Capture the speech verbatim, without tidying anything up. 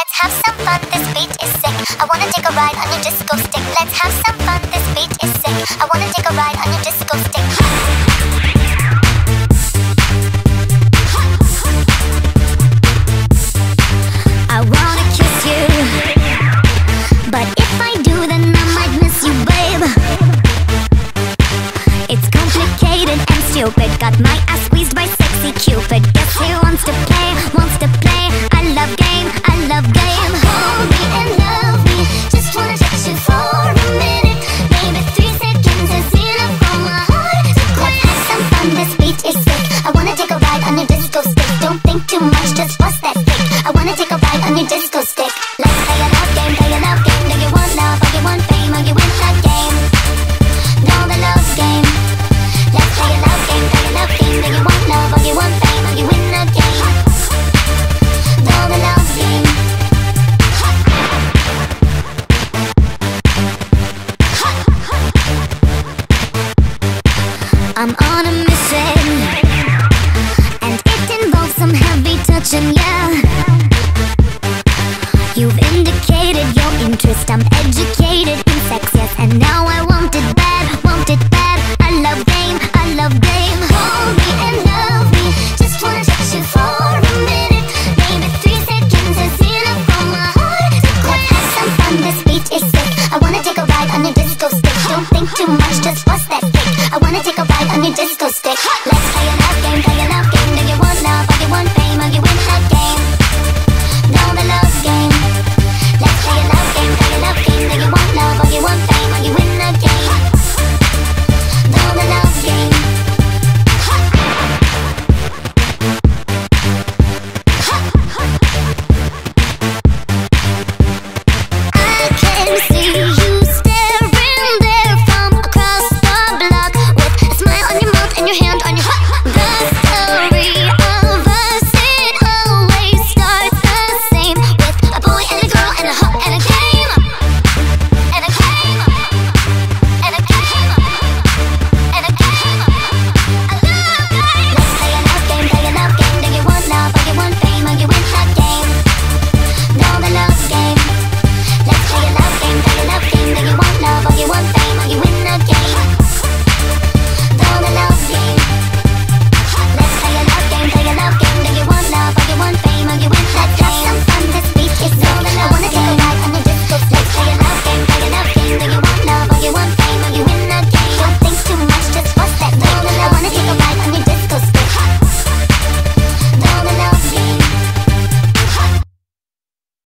Let's have some fun, this beat is sick. I wanna take a ride on your disco stick. Let's have some fun, this beat is sick. I wanna take a ride on your disco stick. Cupid got my ass squeezed by sexy Cupid. Guess who wants to play, wants to play? I love game, I love game. Hold me and love me, just wanna touch you for a minute. Maybe three seconds is enough for my heart to quit. Let's have some fun, this beat is sick. I wanna take a ride on your disco stick. Don't think too much, just bust that stick. I wanna take a ride on your disco stick.